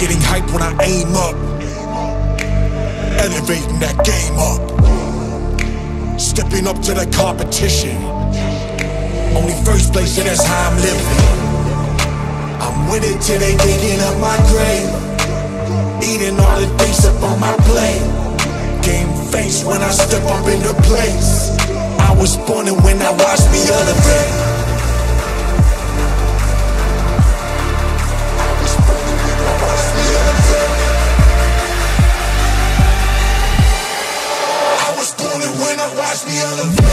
Getting hype when I aim up, elevating that game up, stepping up to the competition. Only first place, and that's how I'm living. I'm with it till they digging up my grave, eating all the things up on my plate. Game face when I step up in the place. I was born and when I watched me elevate. Watch me elevate.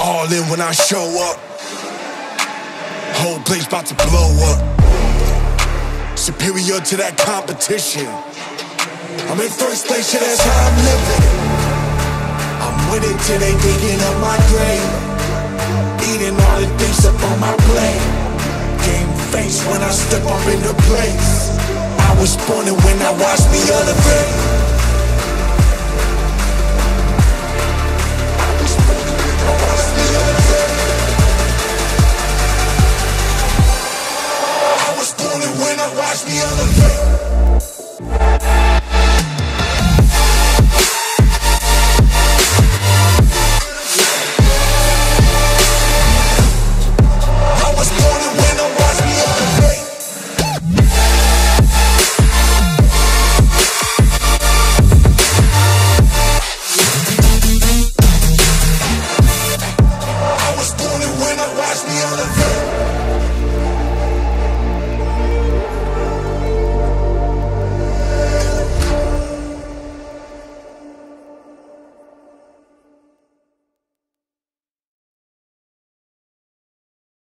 All in when I show up, whole place about to blow up. Superior to that competition. I'm in first place, yeah, that's how I'm living. I'm with it till they digging up my grave, eating all the things up on my plate. Game face when I step up in the place. I was born and when I watched me elevate.